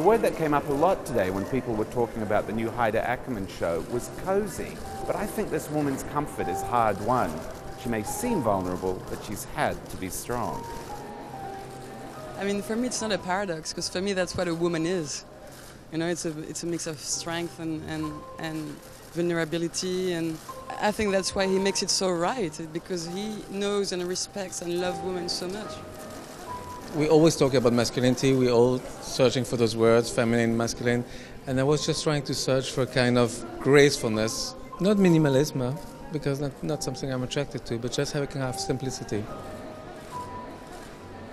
The word that came up a lot today when people were talking about the new Haider Ackermann show was cozy, but I think this woman's comfort is hard-won. She may seem vulnerable, but she's had to be strong. I mean, for me it's not a paradox, because for me that's what a woman is. You know, it's a mix of strength and vulnerability, and I think that's why he makes it so right, because he knows and respects and loves women so much. We always talk about masculinity, we're all searching for those words, feminine, masculine, and I was just trying to search for a kind of gracefulness, not minimalism, because not something I'm attracted to, but just have a kind of simplicity.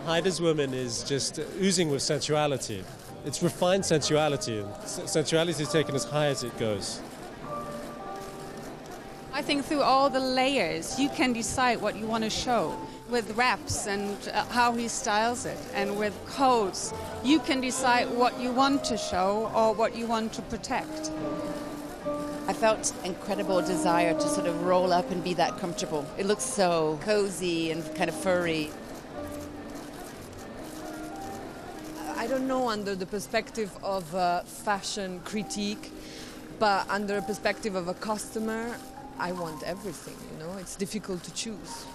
Haider's woman is just oozing with sensuality. It's refined sensuality, and sensuality is taken as high as it goes. I think through all the layers, you can decide what you want to show. With wraps and how he styles it, and with codes, you can decide what you want to show or what you want to protect. I felt incredible desire to sort of roll up and be that comfortable. It looks so cozy and kind of furry. I don't know under the perspective of a fashion critique, but under a perspective of a customer, I want everything, you know, it's difficult to choose.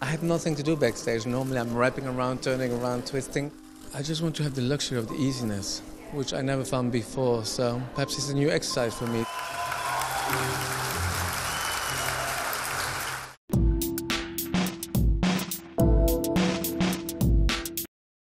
I have nothing to do backstage. Normally I'm wrapping around, turning around, twisting. I just want to have the luxury of the easiness, which I never found before, so perhaps it's a new exercise for me.